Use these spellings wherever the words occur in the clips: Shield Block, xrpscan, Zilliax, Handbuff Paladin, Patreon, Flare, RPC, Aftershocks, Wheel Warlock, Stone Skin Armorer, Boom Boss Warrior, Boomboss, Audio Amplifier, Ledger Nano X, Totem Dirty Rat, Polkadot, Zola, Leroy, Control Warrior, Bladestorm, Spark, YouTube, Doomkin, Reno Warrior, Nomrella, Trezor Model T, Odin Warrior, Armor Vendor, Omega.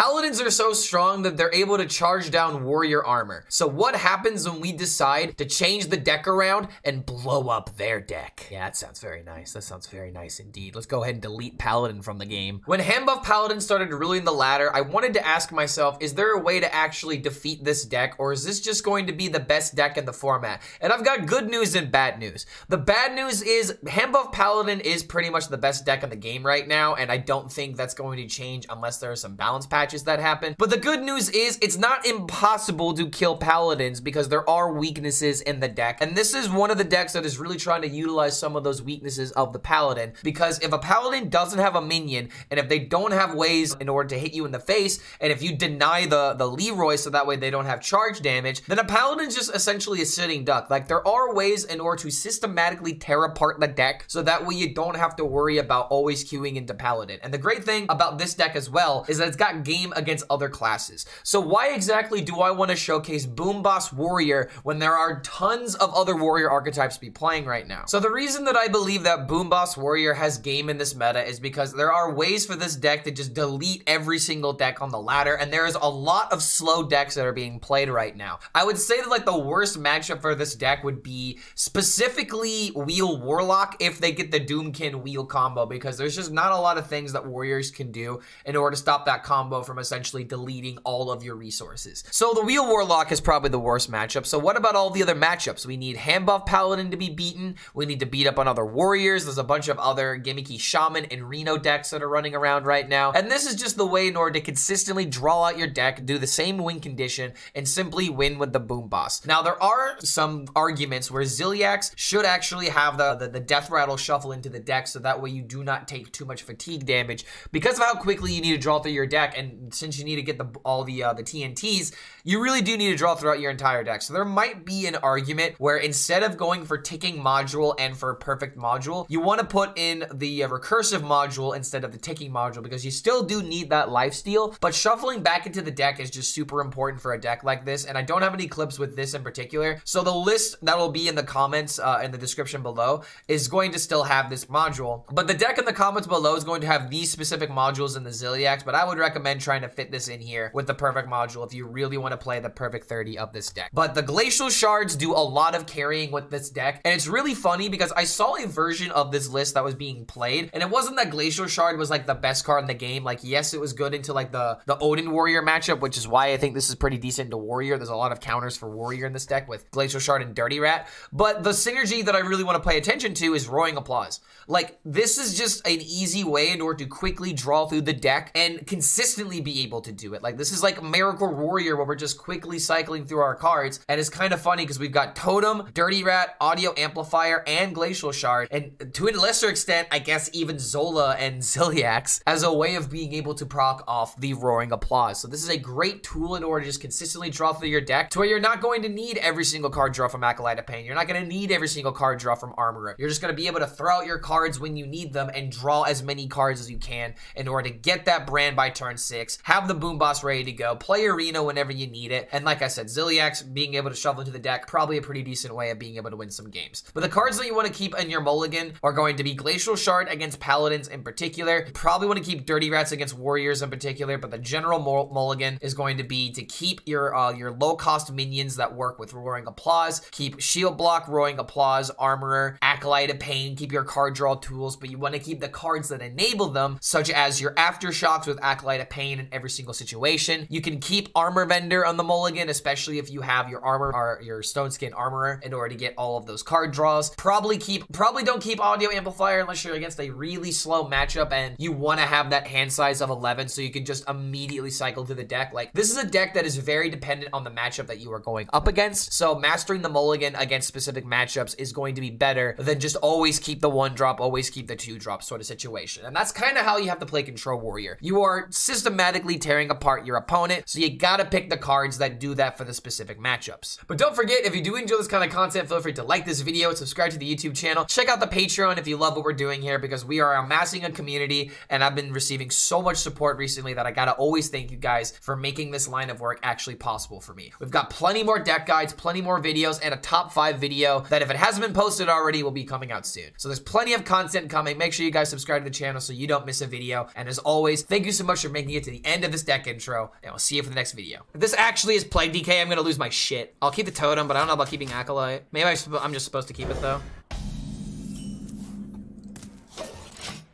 Paladins are so strong that they're able to charge down warrior armor. So what happens when we decide to change the deck around and blow up their deck? Yeah, that sounds very nice. That sounds very nice indeed. Let's go ahead and delete Paladin from the game. When Handbuff Paladin started ruling the ladder, I wanted to ask myself, is there a way to actually defeat this deck, or is this just going to be the best deck in the format? And I've got good news and bad news. The bad news is Handbuff Paladin is pretty much the best deck in the game right now, and I don't think that's going to change unless there are some balance patches that happen. But the good news is it's not impossible to kill Paladins because there are weaknesses in the deck, and this is one of the decks that is really trying to utilize some of those weaknesses of the Paladin, because if a Paladin doesn't have a minion, and if they don't have ways in order to hit you in the face, and if you deny the Leroy so that way they don't have charge damage, then a Paladin's just essentially a sitting duck. Like, there are ways in order to systematically tear apart the deck so that way you don't have to worry about always queuing into Paladin. And the great thing about this deck as well is that it's got game against other classes. So why exactly do I want to showcase Boom Boss Warrior when there are tons of other warrior archetypes to be playing right now? So the reason that I believe that Boom Boss Warrior has game in this meta is because there are ways for this deck to just delete every single deck on the ladder, and there is a lot of slow decks that are being played right now. I would say that like the worst matchup for this deck would be specifically Wheel Warlock if they get the Doomkin Wheel combo, because there's just not a lot of things that warriors can do in order to stop that combo from essentially deleting all of your resources. So the Wheel Warlock is probably the worst matchup. So what about all the other matchups? We need Handbuff Paladin to be beaten. We need to beat up on other warriors. There's a bunch of other gimmicky Shaman and Reno decks that are running around right now. And this is just the way in order to consistently draw out your deck, do the same win condition, and simply win with the Boom Boss. Now, there are some arguments where Zilliax should actually have the Death Rattle shuffle into the deck so that way you do not take too much fatigue damage because of how quickly you need to draw through your deck, and since you need to get all the TNTs, you really do need to draw throughout your entire deck. So there might be an argument where instead of going for ticking module and for perfect module, you want to put in the recursive module instead of the ticking module, because you still do need that lifesteal, but shuffling back into the deck is just super important for a deck like this, and I don't have any clips with this in particular, so the list that will be in the comments in the description below is going to still have this module, but the deck in the comments below is going to have these specific modules in the Zilliax, but I would recommend trying to fit this in here with the perfect module if you really want to play the perfect 30 of this deck. But the Glacial Shards do a lot of carrying with this deck, and it's really funny because I saw a version of this list that was being played, and it wasn't that Glacial Shard was like the best card in the game. Like, yes, it was good into like the Odin Warrior matchup, which is why I think this is pretty decent to warrior. There's a lot of counters for warrior in this deck with Glacial Shard and Dirty Rat, but the synergy that I really want to pay attention to is Roaring Applause. Like, this is just an easy way in order to quickly draw through the deck and consistently be able to do it. Like, this is like Miracle Warrior where we're just quickly cycling through our cards, and it's kind of funny because we've got Totem, Dirty Rat, Audio Amplifier, and Glacial Shard, and to a lesser extent, I guess even Zola and Zilliax as a way of being able to proc off the Roaring Applause. So this is a great tool in order to just consistently draw through your deck to where you're not going to need every single card draw from Acolyte of Pain. You're not going to need every single card draw from Armorer. You're just going to be able to throw out your cards when you need them and draw as many cards as you can in order to get that Brann by turn 6, have the Boom Boss ready to go, play Reno whenever you need it, and like I said, Zilliax being able to shovel into the deck, probably a pretty decent way of being able to win some games. But the cards that you want to keep in your mulligan are going to be Glacial Shard against Paladins in particular. You probably want to keep Dirty Rats against Warriors in particular, but the general mulligan is going to be to keep your low-cost minions that work with Roaring Applause, keep Shield Block, Roaring Applause, Armorer, Acolyte of Pain, keep your card draw tools, but you want to keep the cards that enable them, such as your Aftershocks with Acolyte of Pain in every single situation. You can keep Armor Vendor on the mulligan, especially if you have your armor or your Stone Skin Armorer in order to get all of those card draws. Probably don't keep Audio Amplifier unless you're against a really slow matchup and you want to have that hand size of 11 so you can just immediately cycle through the deck. Like, this is a deck that is very dependent on the matchup that you are going up against, so mastering the mulligan against specific matchups is going to be better than just always keep the 1-drop, always keep the 2-drop sort of situation. And that's kind of how you have to play Control Warrior. You are systematically tearing apart your opponent, so you gotta pick the cards that do that for the specific matchups. But don't forget, if you do enjoy this kind of content, feel free to like this video, subscribe to the YouTube channel, check out the Patreon if you love what we're doing here, because we are amassing a community, and I've been receiving so much support recently that I gotta always thank you guys for making this line of work actually possible for me. We've got plenty more deck guides, plenty more videos, and a top 5 video that if it hasn't been posted already will be coming out soon. So there's plenty of content coming. Make sure you guys subscribe to the channel so you don't miss a video, and as always, thank you so much for making it to to the end of this deck intro, and we'll see you for the next video. If this actually is Plague DK, I'm gonna lose my shit. I'll keep the Totem, but I don't know about keeping Acolyte. Maybe I'm just supposed to keep it, though.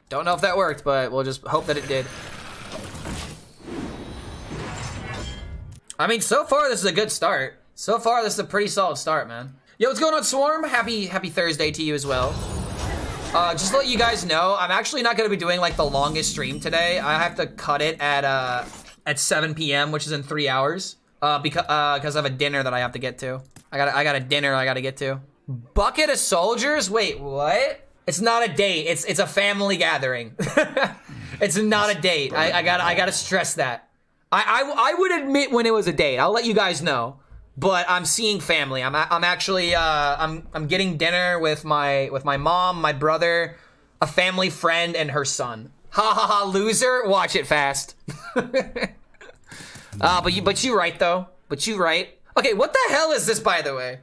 Don't know if that worked, but we'll just hope that it did. I mean, so far, this is a good start. So far, this is a pretty solid start, man. Yo, what's going on, Swarm? Happy Thursday to you as well. Just to let you guys know, I'm actually not gonna be doing like the longest stream today. I have to cut it at 7 p.m., which is in 3 hours, because I have a dinner that I have to get to. I got a dinner I gotta get to. Bucket of soldiers? Wait, what? It's not a date. It's a family gathering. It's not a date. I gotta stress that. I would admit when it was a date. I'll let you guys know. But I'm seeing family. I'm actually I'm getting dinner with my mom, my brother, a family friend, and her son. Ha ha ha! Loser, watch it fast. but you right though. But you right. Okay, what the hell is this, by the way?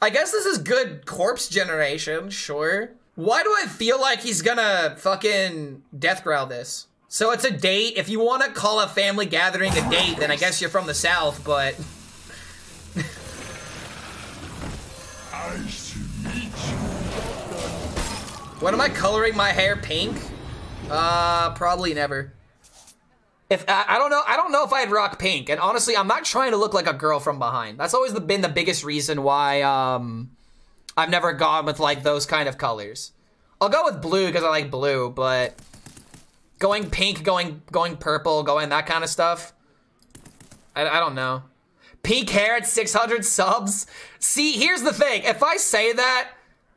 I guess this is good corpse generation. Sure. Why do I feel like he's gonna fucking death growl this? So it's a date. If you want to call a family gathering a date, then I guess you're from the South. But. When am I coloring my hair pink? Probably never. If I don't know if I'd rock pink. And honestly, I'm not trying to look like a girl from behind. That's always been the biggest reason why I've never gone with like those kind of colors. I'll go with blue because I like blue, but going pink, going purple, going that kind of stuff. I don't know. Pink hair at 600 subs. See, here's the thing. If I say that,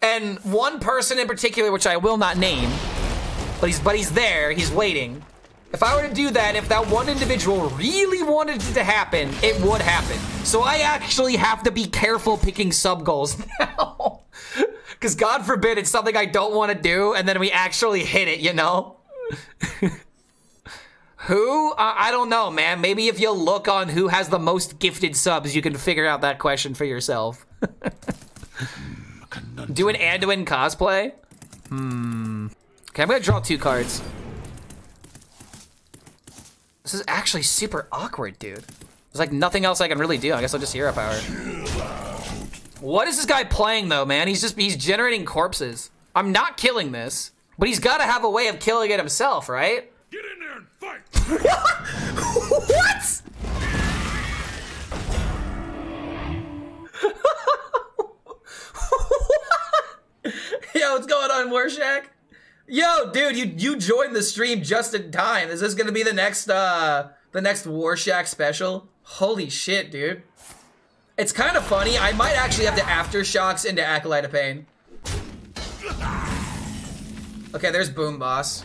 and one person in particular, which I will not name, but he's there, he's waiting. If I were to do that, if that one individual really wanted it to happen, it would happen. So I actually have to be careful picking sub goals now. Because God forbid it's something I don't want to do, and then we actually hit it, you know? Who? I don't know, man. Maybe if you look on who has the most gifted subs, you can figure out that question for yourself. Do an Anduin cosplay? Okay, I'm gonna draw 2 cards. This is actually super awkward, dude. There's like nothing else I can really do. I guess I'll just hero power. What is this guy playing though, man? He's generating corpses. I'm not killing this, but he's gotta have a way of killing it himself, right? Get in there and fight! What? Yo, what's going on, Warshak? Yo, dude, you joined the stream just in time. Is this gonna be the next Warshak special? Holy shit, dude. It's kind of funny. I might actually have to Aftershocks into Acolyte of Pain. Okay, there's Boom Boss.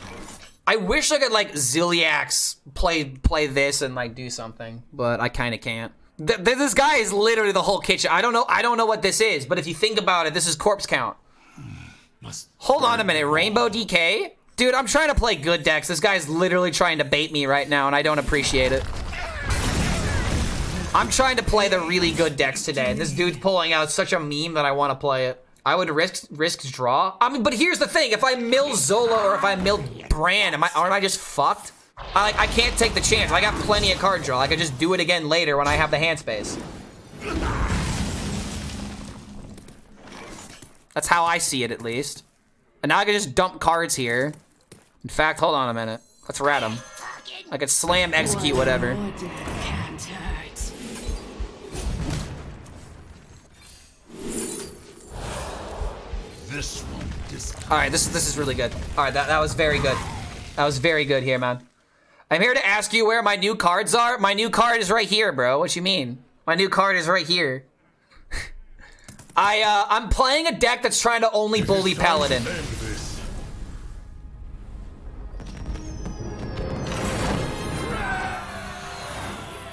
I wish I could, like, Zilliax play this and, like, do something, but I kind of can't. This guy is literally the whole kitchen. I don't know what this is, but if you think about it, this is corpse count. Hold on a minute, Rainbow DK? Dude, I'm trying to play good decks. This guy's literally trying to bait me right now, and I don't appreciate it. I'm trying to play the really good decks today, and this dude's pulling out such a meme that I want to play it. I would risk draw. I mean, but here's the thing. If I mill Zola or if I mill Brann, aren't I just fucked? I can't take the chance. I got plenty of card draw. I could just do it again later when I have the hand space. That's how I see it, at least. And now I can just dump cards here. In fact, hold on a minute. Let's rat him. I could slam, execute, whatever. Alright, this is really good. Alright, that was very good. That was very good here, man. I'm here to ask you where my new cards are. My new card is right here, bro. What you mean? My new card is right here. I'm playing a deck that's trying to only bully Paladin.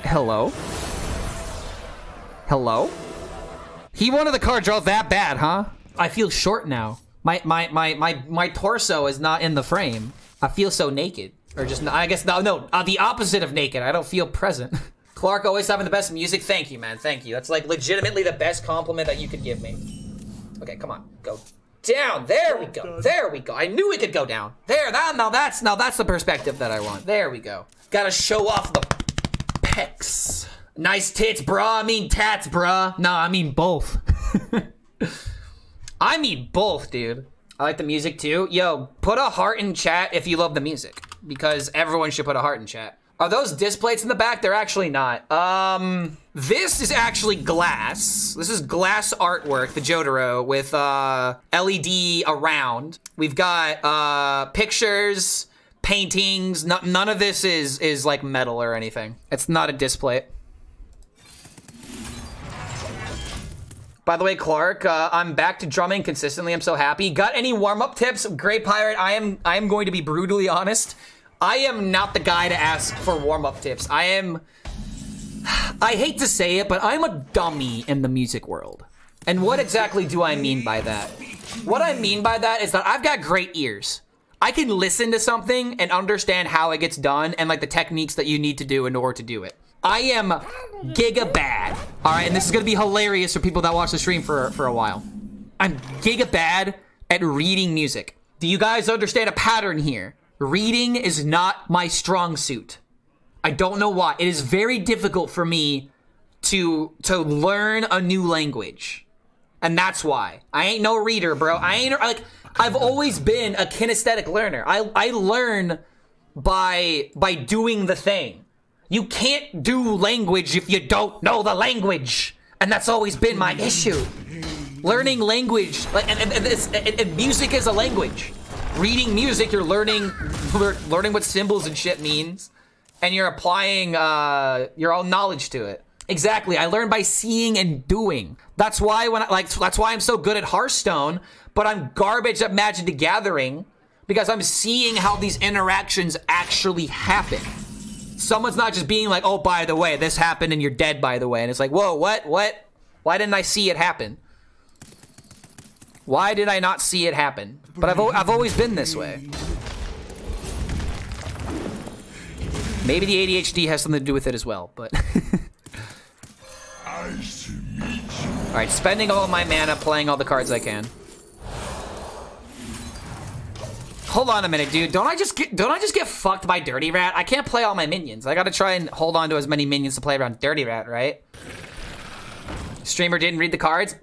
Hello? Hello? He wanted the card draw that bad, huh? I feel short now. My torso is not in the frame. I feel so naked. Or just, I guess, no, the opposite of naked. I don't feel present. Clark always having the best music. Thank you, man. Thank you. That's like legitimately the best compliment that you could give me. Okay, come on. Go. down. There we go. There we go. I knew it could go down. There. Now that's the perspective that I want. There we go. Gotta show off the pecs. Nice tits, brah. I mean tats, brah. No, I mean both. I mean both, dude. I like the music too. Yo, put a heart in chat if you love the music, because everyone should put a heart in chat. Are those disc plates in the back? They're actually not. This is actually glass. This is glass artwork, the Jotaro, with LED around. We've got pictures, paintings. None of this is like metal or anything. It's not a disc plate. By the way, Clark, I'm back to drumming consistently. I'm so happy. Got any warm-up tips? Gray Pirate, I am going to be brutally honest. I am not the guy to ask for warm-up tips. I hate to say it, but I'm a dummy in the music world. And what exactly do I mean by that? What I mean by that is that I've got great ears. I can listen to something and understand how it gets done and like the techniques that you need to do in order to do it. I am giga bad. All right, and this is gonna be hilarious for people that watch the stream for a while. I'm giga bad at reading music. Do you guys understand a pattern here? Reading is not my strong suit. I don't know why. It is very difficult for me to learn a new language. And that's why. I ain't no reader, bro. I ain't like, I've always been a kinesthetic learner. I learn by doing the thing. You can't do language if you don't know the language. And that's always been my issue. Learning language, like, and music is a language. Reading music, you're learning what symbols and shit means, and you're applying your own knowledge to it. Exactly. I learned by seeing and doing. That's why I'm so good at Hearthstone, but I'm garbage at Magic the Gathering, because I'm seeing how these interactions actually happen. Someone's not just being like, oh, by the way, this happened and you're dead, by the way. And it's like, whoa, what? Why didn't I see it happen? Why did I not see it happen? But I've always been this way. Maybe the ADHD has something to do with it as well, but... Alright, spending all my mana, playing all the cards I can. Hold on a minute, dude. Don't I just get fucked by Dirty Rat? I can't play all my minions. I gotta try and hold on to as many minions to play around Dirty Rat, right? Streamer didn't read the cards?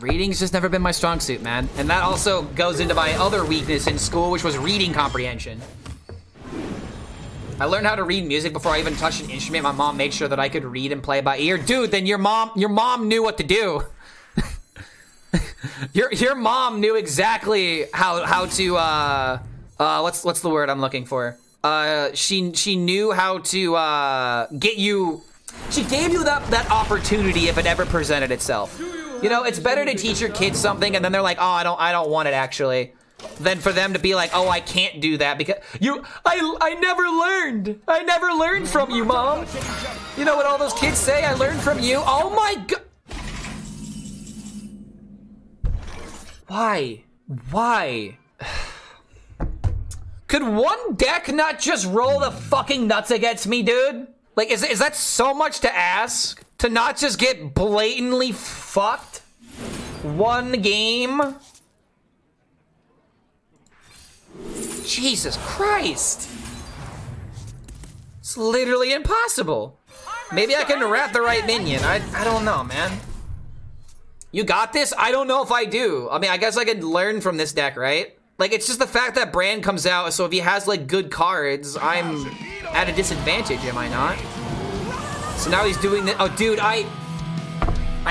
Reading's just never been my strong suit, man. And that also goes into my other weakness in school, which was reading comprehension. I learned how to read music before I even touched an instrument. My mom made sure that I could read and play by ear. Dude, then your mom knew what to do. your mom knew exactly how to what's the word I'm looking for? She knew how to get you. She gave you that opportunity if it ever presented itself. You know, it's better to teach your kids something and then they're like, oh, I don't want it actually, than for them to be like, oh, I can't do that because you, I never learned from you, Mom. You know what all those kids say? I learned from you. Oh my God. Why? Could one deck not just roll the fucking nuts against me, dude? Like, is that so much to ask? To not just get blatantly fucked one game? Jesus Christ. It's literally impossible. Maybe I can wrap the right minion. I don't know, man. You got this? I don't know if I do. I mean, I guess I could learn from this deck, right? Like, it's just the fact that Brann comes out, so if he has, like, good cards, I'm at a disadvantage, am I not? So now he's doing this. Oh, dude, I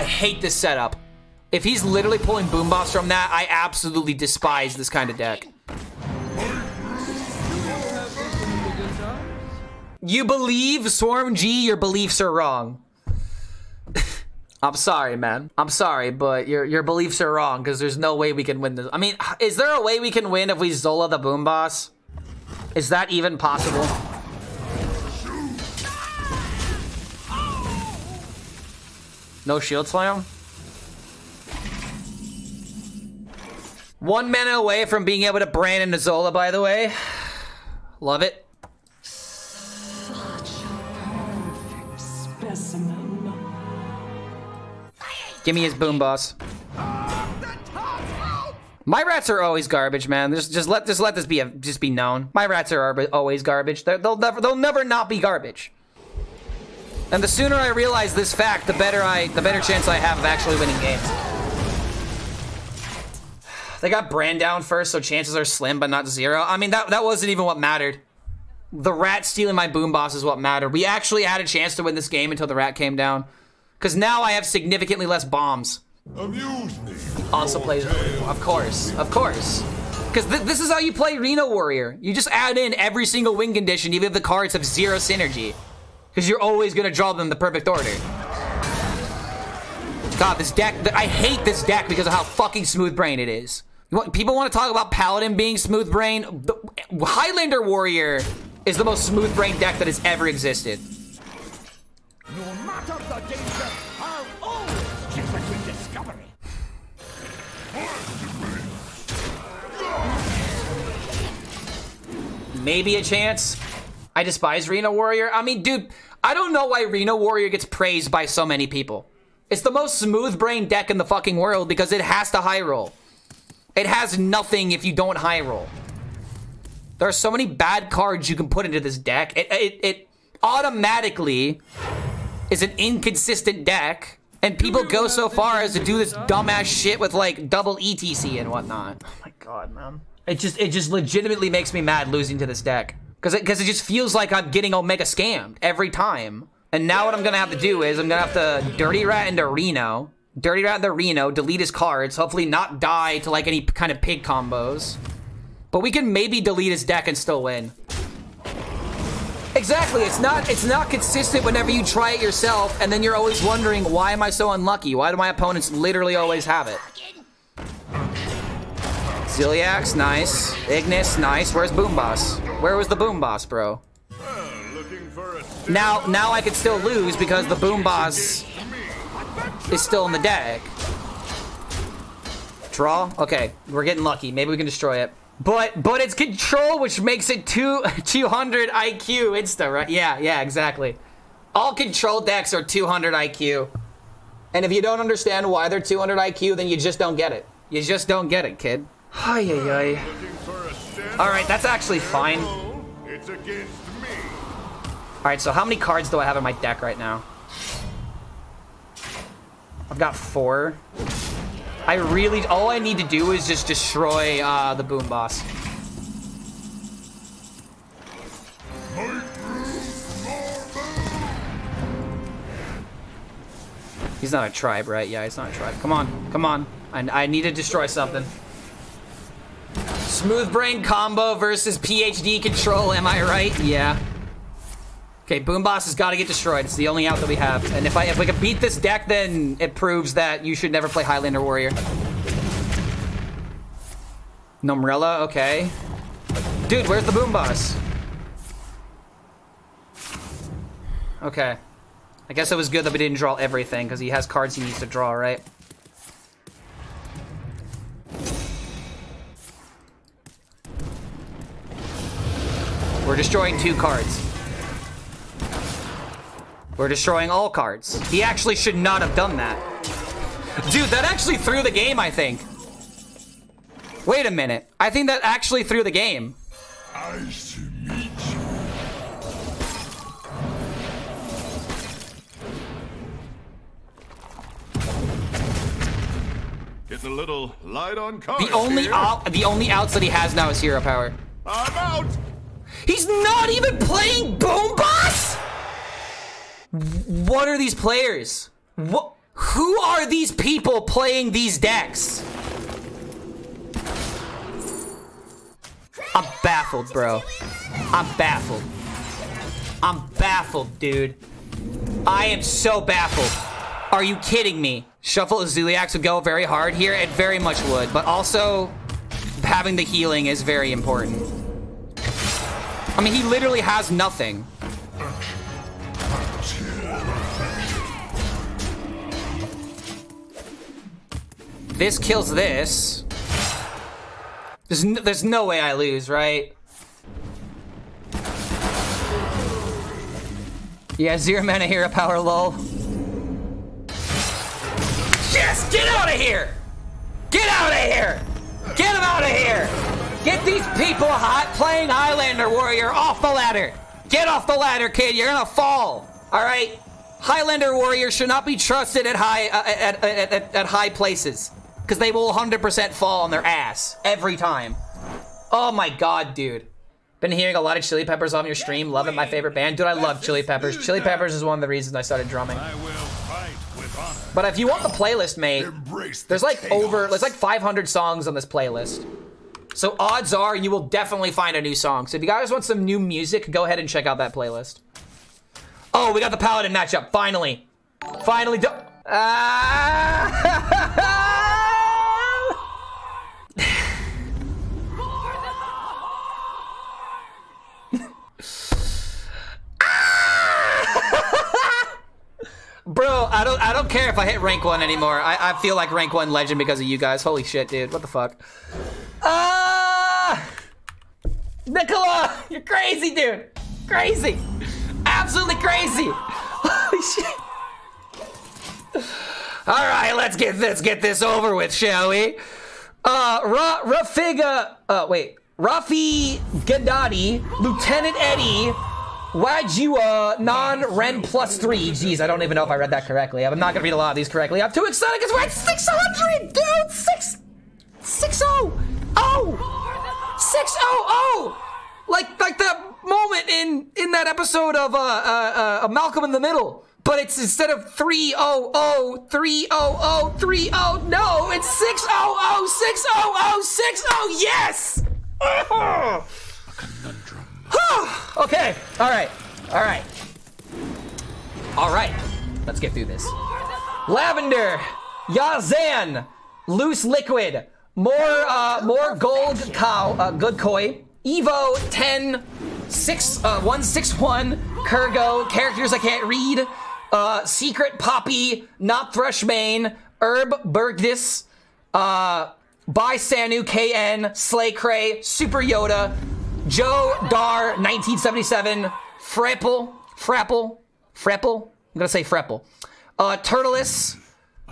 hate this setup. If he's literally pulling Boom Boss from that, I absolutely despise this kind of deck. You believe, Swarm G, your beliefs are wrong. I'm sorry, man. I'm sorry, but your beliefs are wrong, because there's no way we can win this. I mean, is there a way we can win if we Zola the Boom Boss? Is that even possible? No shield slam? One mana away from being able to Brann and Zola, by the way. Love it. Such a perfect specimen. Give me his Boom Boss. My rats are always garbage, man. Just let this be just be known. My rats are always garbage. They'll never not be garbage. And the sooner I realize this fact, the better chance I have of actually winning games. They got Brann down first, so chances are slim, but not zero. I mean, that wasn't even what mattered. The rat stealing my boom boss is what mattered. We actually had a chance to win this game until the rat came down. Because now I have significantly less bombs. Amuse me. Also plays, of course. Because this is how you play Reno Warrior. You just add in every single win condition, even if the cards have zero synergy. Because you're always going to draw them the perfect order. God, this deck, I hate this deck because of how fucking smooth brain it is. People want to talk about Paladin being smooth brain. Highlander Warrior is the most smooth brain deck that has ever existed. No matter the danger, I'll always give a good discovery. Maybe a chance. I despise Reno Warrior. I mean, dude, I don't know why Reno Warrior gets praised by so many people. It's the most smooth brain deck in the fucking world because it has to high roll. It has nothing if you don't high roll. There are so many bad cards you can put into this deck. It automatically is an inconsistent deck, and people go so far as to do this dumbass shit with like double ETC and whatnot. Oh my god, man! It just legitimately makes me mad losing to this deck because it just feels like I'm getting Omega scammed every time. And now what I'm gonna have to do is I'm gonna have to Dirty Rat into Reno. Dirty Rat into Reno, delete his cards, hopefully not die to like any kind of pig combos. But we can maybe delete his deck and still win. Exactly, it's not consistent whenever you try it yourself, and then you're always wondering, why am I so unlucky? Why do my opponents literally always have it? Zilliax, nice. Ignis, nice. Where's Boom Boss? Where was the Boom Boss, bro? Now I could still lose because the Boom Boss is still in the deck. Draw? Okay, we're getting lucky. Maybe we can destroy it. But it's control, which makes it 200 IQ insta, right? Yeah, exactly. All control decks are 200 IQ. And if you don't understand why they're 200 IQ, then you just don't get it. You just don't get it, kid. Ay-ay-ay. All right, that's actually fine. It's against me. All right, so how many cards do I have in my deck right now? I've got 4. I really, all I need to do is just destroy the Boom Boss. He's not a tribe, right? Yeah, he's not a tribe. Come on, come on. I need to destroy something. Smooth brain combo versus PhD control, am I right? Yeah. Okay, Boom Boss has got to get destroyed. It's the only out that we have. And if we can beat this deck, then it proves that you should never play Highlander Warrior. Nomrella, okay. Dude, where's the Boom Boss? Okay. I guess it was good that we didn't draw everything, because he has cards he needs to draw, right? We're destroying 2 cards. We're destroying all cards. He actually should not have done that. Dude, that actually threw the game, I think. Wait a minute. I think that actually threw the game. Nice to meet you. It's a little light on cards. The only outs that he has now is hero power. I'm out! He's not even playing Boom Boss? What are these players? What? Who are these people playing these decks? I'm baffled, bro. I'm baffled. I'm baffled, dude. I am so baffled. Are you kidding me? Shuffle of Zilliax would go very hard here. It very much would, but also having the healing is very important. I mean, he literally has nothing. This kills this. There's no way I lose, right? Yeah, 0 mana hero power, lol. Yes, get out of here! Get out of here! Get him out of here! Get these people playing Highlander Warrior off the ladder! Get off the ladder, kid! You're gonna fall! Alright? Highlander Warrior should not be trusted at high places. Because they will 100% fall on their ass. Every time. Oh my god, dude. Been hearing a lot of Chili Peppers on your stream. Love it, my favorite band. Dude, I love Chili Peppers. Chili Peppers is one of the reasons I started drumming. But if you want the playlist, mate, there's like there's like 500 songs on this playlist. So odds are you will definitely find a new song. So if you guys want some new music, go ahead and check out that playlist. Oh, we got the Paladin matchup. Finally. Finally. Bro, I don't care if I hit rank 1 anymore. I feel like rank 1 legend because of you guys. Holy shit, dude. What the fuck? Nicola! You're crazy, dude. Crazy. Absolutely crazy. Holy shit. Alright, let's get this over with, shall we? Rafi Gadadi, Lieutenant Eddie, Wajua, non-Ren +3. Jeez, I don't even know if I read that correctly. I'm not gonna read a lot of these correctly. I'm too excited because we're at 600, dude! 600! Like that moment in that episode of Malcolm in the Middle. But it's instead of 300 300 30, no, it's 600 600 60. Yes! Okay, all right. Let's get through this. Lavender, Yazan, Loose Liquid, more Gold Cow, Good Koi, Evo 10, 161, Kurgo, characters I can't read, Secret Poppy, Not Thrushbane, Herb Burgdis, By Sanu KN, Slay Cray, Super Yoda, Joe Dar 1977, Frapple, I'm gonna say Frapple, Turtles,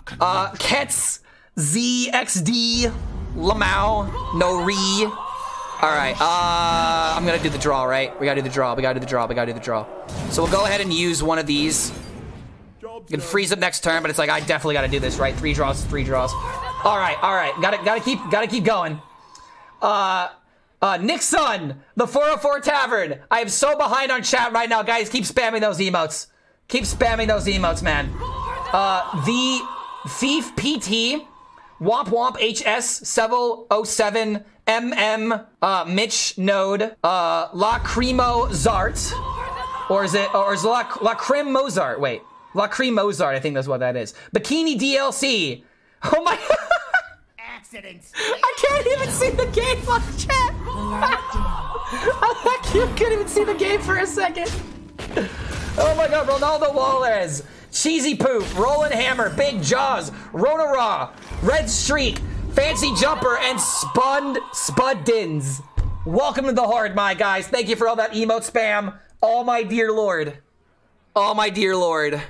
Ketz, ZXD, Lamau, Nori. Alright, I'm gonna do the draw, right? We gotta do the draw. So we'll go ahead and use one of these. You can freeze up next turn, but it's like, I definitely gotta do this, right? Three draws. Alright, gotta keep going. Nick's son, the 404 Tavern. I am so behind on chat right now, guys. Keep spamming those emotes. Man. The Thief PT, Womp Womp HS, Seville 07, MM, Mitch Node, Lacrimo Zart. Or is it Lacrim Mozart? Wait. Lacrim Mozart, I think that's what that is. Bikini DLC. Oh my. I can't even see the game on the chat. I couldn't even see the game for a second. Oh my god, Ronaldo Wallace, Cheesy Poop, Roland Hammer, Big Jaws, Rona Raw, Red Streak, Fancy Jumper, and Spuddins. Welcome to the Horde, my guys. Thank you for all that emote spam. Oh my dear lord. Hi.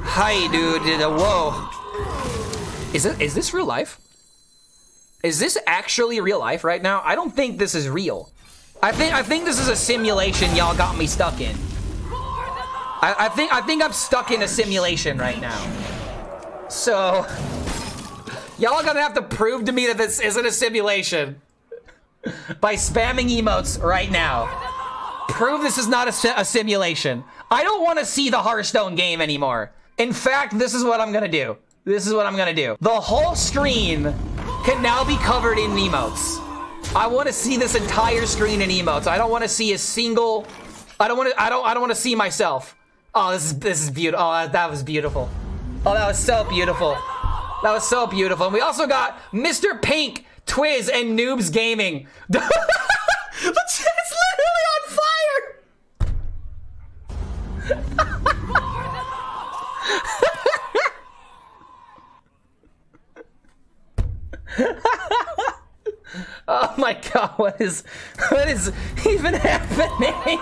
Hi, dude. Whoa. Is this real life? Is this actually real life right now? I don't think this is real. I think this is a simulation y'all got me stuck in. I think I'm stuck in a simulation right now. So y'all gonna have to prove to me that this isn't a simulation by spamming emotes right now. Prove this is not a simulation. I don't want to see the Hearthstone game anymore. In fact, this is what I'm gonna do. The whole screen can now be covered in emotes. I want to see this entire screen in emotes. I don't want to see a single. I don't want to see myself. Oh, this is beautiful. Oh, that was beautiful. Oh, that was so beautiful. And we also got Mr. Pink, Twiz, and Noobs Gaming. The chat's literally on fire. Oh my god, what is even happening?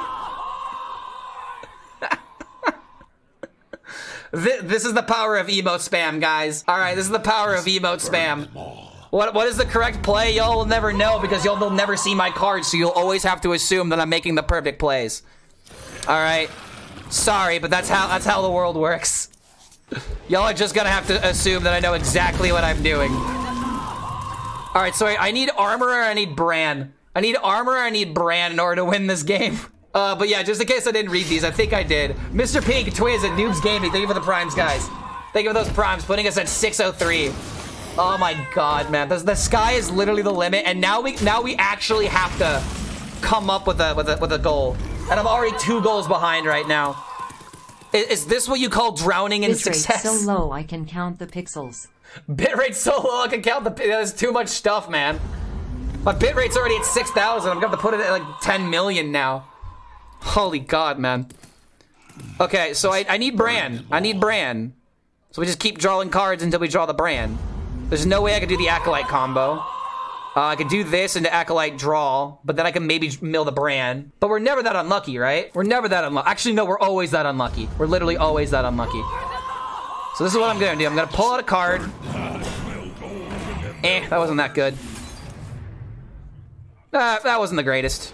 This is the power of emote spam, guys. Alright, this is the power of emote spam. What is the correct play? Y'all will never know because y'all will never see my cards, so you'll always have to assume that I'm making the perfect plays. Alright. Sorry, but that's how the world works. Y'all are just gonna have to assume that I know exactly what I'm doing. Alright, so I need Armor or I need Brann. I need Armor or I need Brann in order to win this game. But yeah, just in case I didn't read these, I think I did. Mr. Pink, Twiz, and Noobs Gaming, thank you for the primes, guys. Thank you for those primes, putting us at 603. Oh my god, man. The sky is literally the limit, and now we actually have to come up with a goal. And I'm already 2 goals behind right now. Is this what you call drowning in success? Bitrate so low I can count the pixels. Bitrate so low I can count the pixels. There's too much stuff, man. My bitrate's already at 6,000. I'm gonna have to put it at like 10 million now. Holy god, man. Okay, so I need Brann. I need Brann. So we just keep drawing cards until we draw the Brann. There's no way I could do the Acolyte combo. I could do this into Acolyte draw, but then I can maybe mill the Brann. But we're never that unlucky, right? We're never that unlucky. Actually, no, we're always that unlucky. We're literally always that unlucky. So this is what I'm gonna do. I'm gonna pull out a card. That wasn't that good. That wasn't the greatest.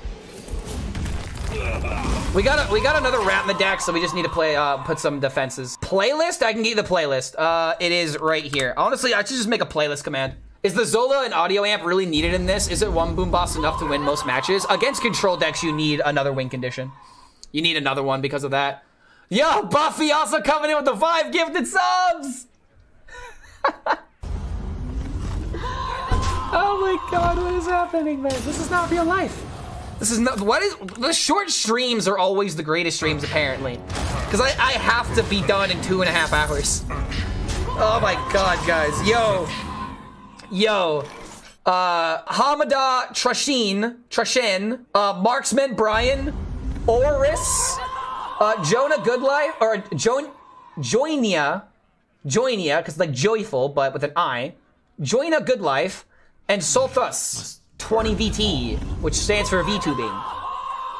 We got another rat in the deck, so we just need to play, put some defenses. Playlist? I can get you the playlist. It is right here. Honestly, I should just make a playlist command. Is the Zola and Audio Amp really needed in this? Is it one Boom Boss enough to win most matches? Against control decks, you need another win condition. You need another one because of that. Yo, Buffy also coming in with the 5 gifted subs! Oh my god, what is happening, man? This is not real life. This is not, what is, the short streams are always the greatest streams, apparently. Because I have to be done in 2.5 hours. Oh my god, guys. Yo. Yo. Hamada Trashin, Marksman Brian, Oris, Jonah Goodlife, or Joinia, because like joyful, but with an I. Joina Goodlife, and Solthus. 20 VT, which stands for VTubing.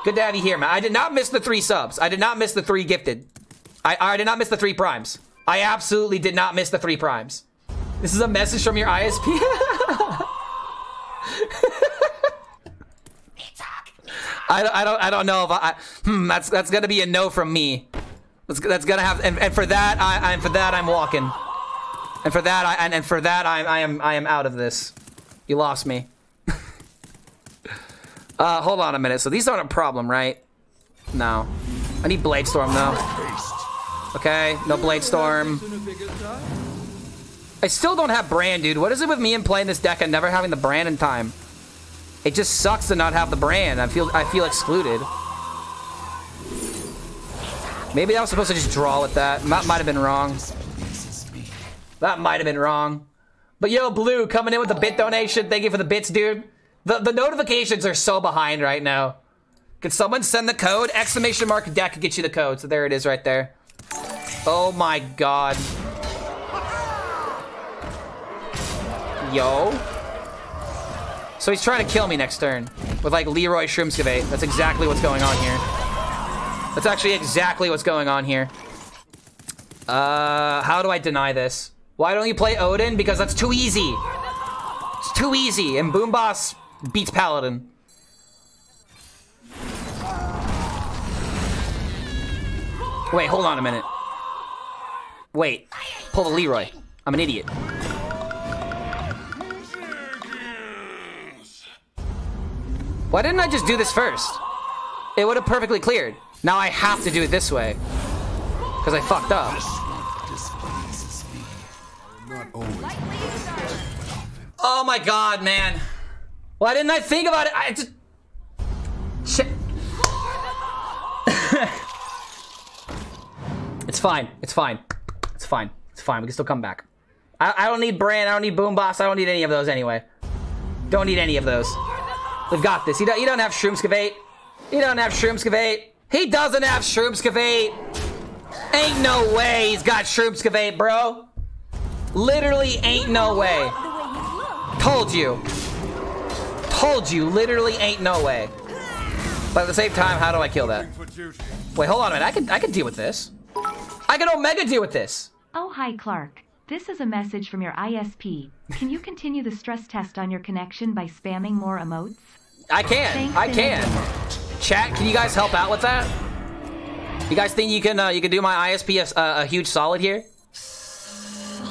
Good to have you here, man. I did not miss the 3 subs. I did not miss the 3 gifted. I did not miss the 3 primes. I absolutely did not miss the 3 primes. This is a message from your ISP. I don't know if that's gonna be a no from me. That's gonna have, and for that I'm walking. And for that I am out of this. You lost me. Hold on a minute. So these aren't a problem, right? No. I need Bladestorm, though. Okay, no Bladestorm. I still don't have Brann, dude. What is it with me and playing this deck and never having the Brann in time? It just sucks to not have the Brann. I feel excluded. Maybe I was supposed to just draw with that. That might have been wrong. That might have been wrong. But yo, Blue, coming in with a bit donation. Thank you for the bits, dude. The notifications are so behind right now. Could someone send the code? Exclamation mark deck could get you the code. So there it is right there. Oh my god. Yo. So he's trying to kill me next turn with like Leroy Shroomscavate. That's exactly what's going on here. That's actually exactly what's going on here. How do I deny this? Why don't you play Odin? Because that's too easy. It's too easy. And Boom Boss beats Paladin. Wait, hold on a minute. Wait, pull the Leroy. I'm an idiot. Why didn't I just do this first? It would have perfectly cleared. Now I have to do it this way. Because I fucked up. Oh my god, man. Why didn't I think about it? I just... Shit. It's fine. It's fine. It's fine. It's fine. We can still come back. I don't need Brann. I don't need Boom Boss. I don't need any of those anyway. Don't need any of those. We've got this. He don't have Shroomscavate. He don't have Shroomscavate. He doesn't have Shroomscavate. Ain't no way he's got Shroomscavate, bro. Literally ain't no way. Told you. Told you. Literally ain't no way. But at the same time, how do I kill that? Wait, hold on a minute. I can deal with this. I can Omega deal with this. Oh, hi, Clark. This is a message from your ISP. Can you continue the stress test on your connection by spamming more emotes? I can. Thanks. Chat, can you guys help out with that? You guys think you can do my ISP a huge solid here?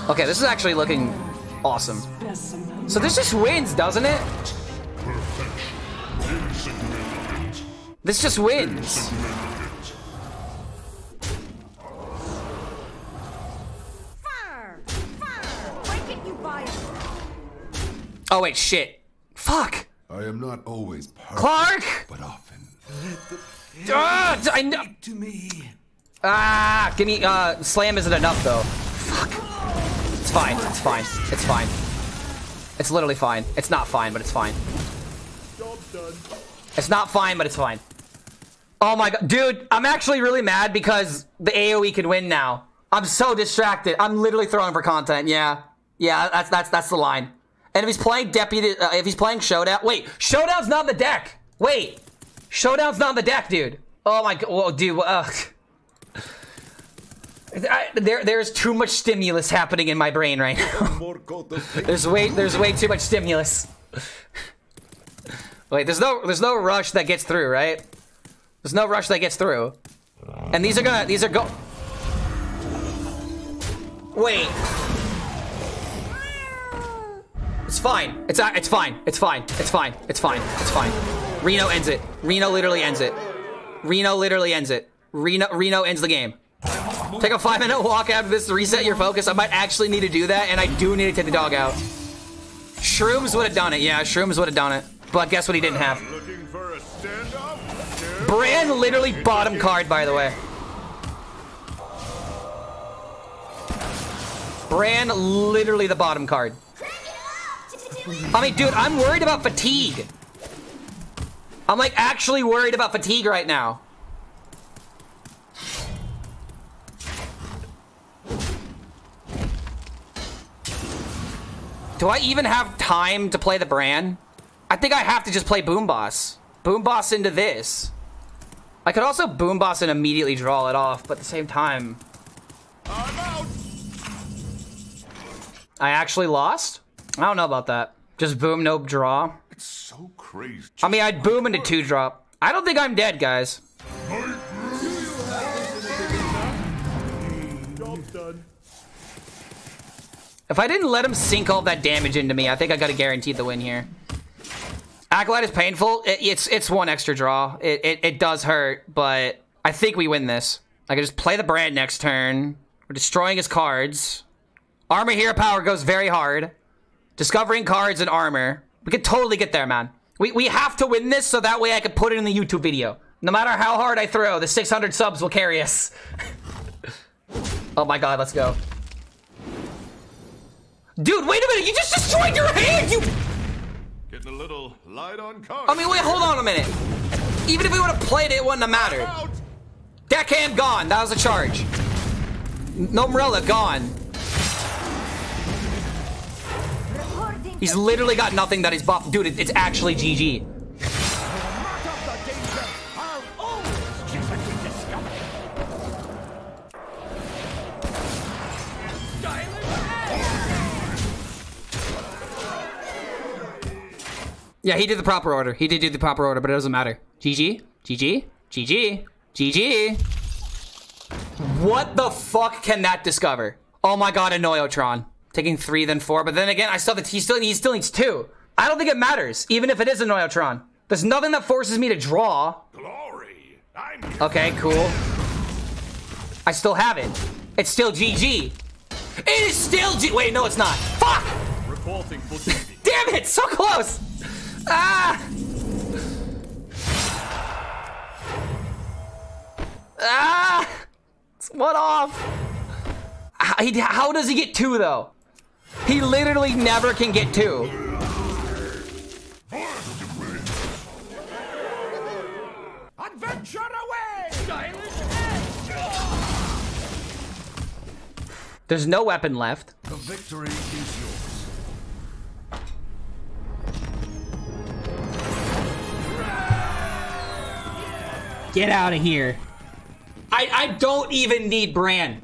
Okay, this is actually looking awesome. So this just wins, doesn't it? This just wins. Oh wait, shit. Fuck. I am not always perfect, Clark, but often. I know. To me. Ah, give me slam isn't enough though. Fuck. It's fine. It's fine. It's fine. It's literally fine. It's not fine, but it's fine. It's not fine, but it's fine. Oh my god, dude, I'm actually really mad because the AoE can win now. I'm so distracted. I'm literally throwing for content. Yeah. Yeah, that's the line. And if he's playing Deputy, if he's playing Showdown, wait, Showdown's not on the deck. Wait, Showdown's not on the deck, dude. Oh my god, whoa, dude, ugh. There's too much stimulus happening in my brain right now. there's way too much stimulus. Wait, there's no rush that gets through, right? There's no rush that gets through. And these are go. Wait. It's fine. It's fine. It's fine. It's fine. It's fine. It's fine. Reno ends it. Reno literally ends it. Reno literally ends it. Reno ends the game. Take a 5-minute walk after this to reset your focus. I might actually need to do that, and I do need to take the dog out. Shrooms would have done it. Yeah, Shrooms would have done it. But guess what he didn't have? Brann literally bottom card, by the way. Brann literally the bottom card. I mean, dude, I'm worried about fatigue. I'm, like, actually worried about fatigue right now. Do I even have time to play the Brann? I think I have to just play Boom Boss. Boom Boss into this. I could also Boom Boss and immediately draw it off, but at the same time... I'm out. I actually lost? I don't know about that. Just boom, nope, draw. It's so crazy. I mean, I'd boom into 2-drop. I don't think I'm dead, guys. If I didn't let him sink all that damage into me, I think I got a guaranteed the win here. Acolyte is painful. It's one extra draw. It does hurt, but I think we win this. I can just play the Brann next turn. We're destroying his cards. Armor Hero Power goes very hard. Discovering cards and armor. We could totally get there, man. We have to win this so that way I can put it in the YouTube video. No matter how hard I throw, the 600 subs will carry us. Oh my god, let's go. Dude, wait a minute. You just destroyed your hand, you... Getting a little light on cards. I mean, wait, hold on a minute. Even if we would have played it, it wouldn't have mattered. Deckhand gone. That was a charge. Nomrella gone. He's literally got nothing that he's buffed. Dude, it's actually GG. Yeah, he did the proper order. He did do the proper order, but it doesn't matter. GG. GG. GG. GG. What the fuck can that discover? Oh my god, Annoyotron. Taking 3, then 4, but then again, I saw that he still needs 2. I don't think it matters, even if it is Annoyotron. There's nothing that forces me to draw. Glory. I'm here. Okay, cool. I still have it. It's still GG. It is still G. Wait, no, it's not. Fuck! Damn it! So close! Ah! Ah! It's one off. How does he get 2, though? He literally never can get 2. Adventure away! There's no weapon left. The victory is yours. Get out of here. I don't even need Brann.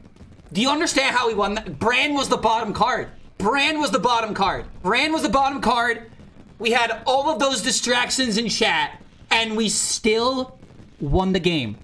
Do you understand how he won that? Brann was the bottom card. Brann was the bottom card. Brann was the bottom card. We had all of those distractions in chat, and we still won the game.